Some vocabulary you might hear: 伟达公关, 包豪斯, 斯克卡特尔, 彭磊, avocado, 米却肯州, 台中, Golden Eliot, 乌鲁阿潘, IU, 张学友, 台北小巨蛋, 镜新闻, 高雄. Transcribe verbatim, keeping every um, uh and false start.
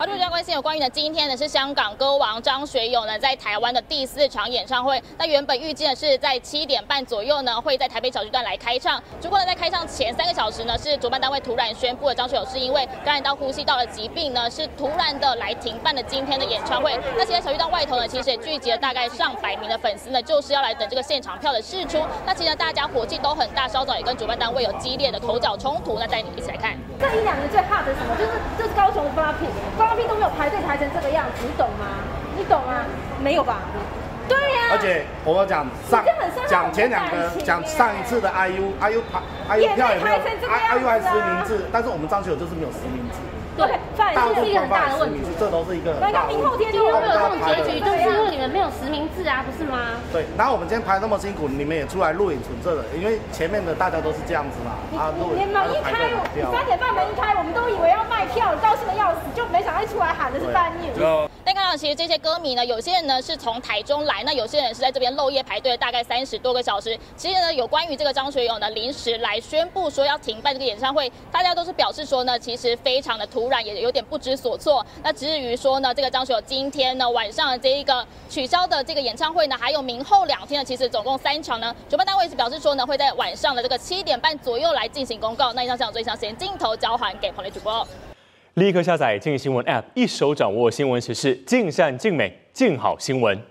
好，主持人关心有关于呢，今天呢是香港歌王张学友呢在台湾的第四场演唱会。那原本预计呢是在七点半左右呢会在台北小巨蛋来开唱，结果呢在开唱前三个小时呢是主办单位突然宣布了张学友是因为感染到呼吸道的疾病呢是突然的来停办了今天的演唱会。那现在小巨蛋外头呢其实也聚集了大概上百名的粉丝呢，就是要来等这个现场票的释出。那其实呢大家火气都很大，稍早也跟主办单位有激烈的口角冲突。那带你一起来看，这一两年最怕的是什么？就是就是高雄发品。高屏都没有排队排成这个样子，你懂吗？你懂吗？没有吧？对呀、啊。而且我讲上讲前两个讲上一次的 I U，I U 排 I U 票也没有 ，I U 还实名制，但是我们张学友就是没有实名制。对，到处很大的问题，这都是一个很大的问题。今天会有这种结局，就是因为你们没有实名制啊，不是吗？对，然后我们今天排那么辛苦，你们也出来录影存证了，因为前面的大家都是这样子嘛。啊，录影。你门一开，三点半门一开，我们都以为要卖票，高兴的要死，就没想到出来喊的是半夜。但刚刚其实这些歌迷呢，有些人呢是从台中来，那有些人是在这边漏夜排队，大概三十多个小时。其实呢，有关于这个张学友呢临时来宣布说要停办这个演唱会，大家都是表示说呢，其实非常的突然。突然也有点不知所措。那至于说呢，这个张学友今天呢晚上的这一个取消的这个演唱会呢，还有明后两天呢，其实总共三场呢，主办单位是表示说呢，会在晚上的这个七点半左右来进行公告。那以上现场最想先镜头交还给彭磊主播，立刻下载《镜新闻》App， 一手掌握新闻时事，尽善尽美，尽好新闻。